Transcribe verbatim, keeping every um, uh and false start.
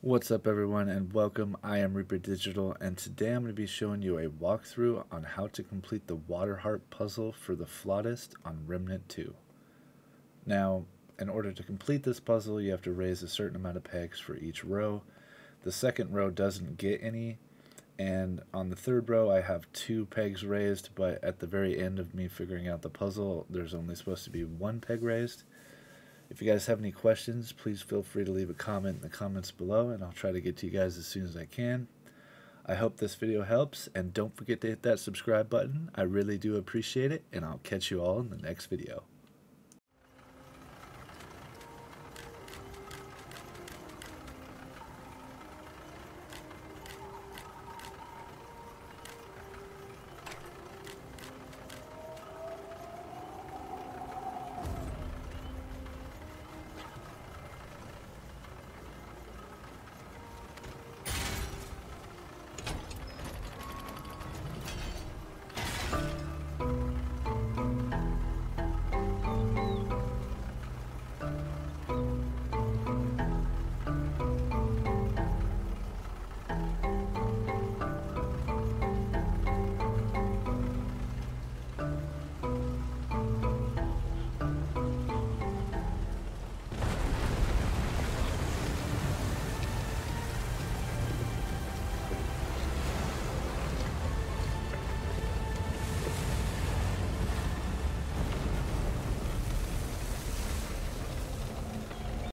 What's up everyone and welcome. I am ReaperDigital and today I'm going to be showing you a walkthrough on how to complete the Water Harp puzzle for The Flautist on Remnant two. Now, in order to complete this puzzle, you have to raise a certain amount of pegs for each row. The second row doesn't get any, and on the third row I have two pegs raised, but at the very end of me figuring out the puzzle, there's only supposed to be one peg raised. If you guys have any questions, please feel free to leave a comment in the comments below, and I'll try to get to you guys as soon as I can. I hope this video helps, and don't forget to hit that subscribe button. I really do appreciate it, and I'll catch you all in the next video.